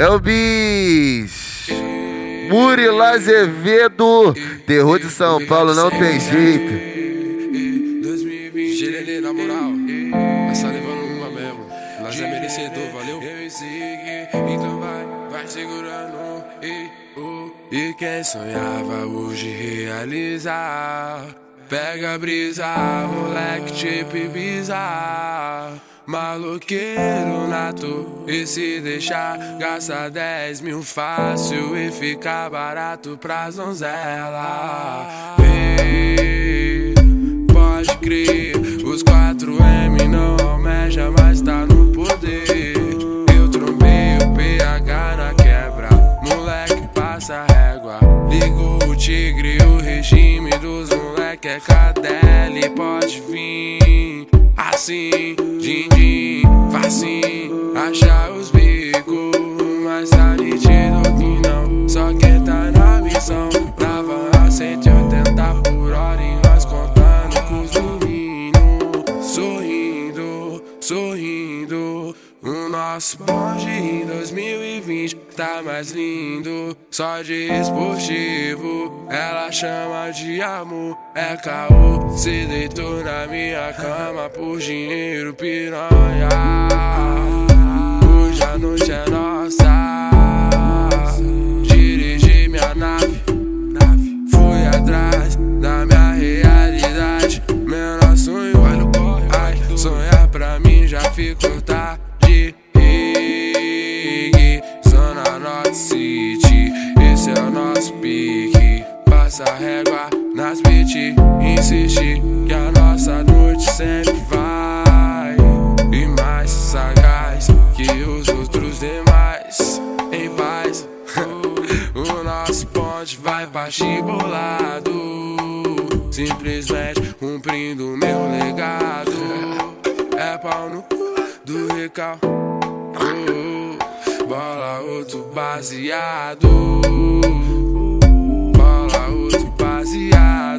É o bicho. Murilo Azevedo, terror de São Paulo, não tem jeito. Na moral, essa levando uma mesmo, nós é merecedor, valeu? Eu me segui, então vai segurando. E quem sonhava hoje realizar, pega a brisa, moleque tipo Ibiza, maloqueiro nato, e se deixar, gasta 10 mil fácil e fica barato pra zonzela. E pode crer, os 4M não almeja, mas tá no poder. Eu trombei o PH na quebra, moleque passa régua. Ligou o tigre, o regime dos moleque é cadele. Pode vir assim, din-din, facinho, achar os bicos, mas tá nítido que não. Só quem tá na missão, tava a 180 por hora e nós contando com os do. Sorrindo, o nosso bonde em 2020 tá mais lindo. Só de esportivo, ela chama de amor. É caô, se deitou na minha cama por dinheiro, piranha. Hoje a noite é nossa. Dirigi minha nave, fui atrás da minha realidade. Menor sonho, olha o corre, ai, sonhar pra mim já ficou tarde. Zona North City, esse é o nosso pique. Passa a régua nas beat, insiste que a nossa noite sempre vai. E mais sagaz que os outros demais, em paz. O nosso ponte vai pra chibulado, simplesmente cumprindo meu legado. É pau no cu do recal, bola outro baseado, bola outro baseado.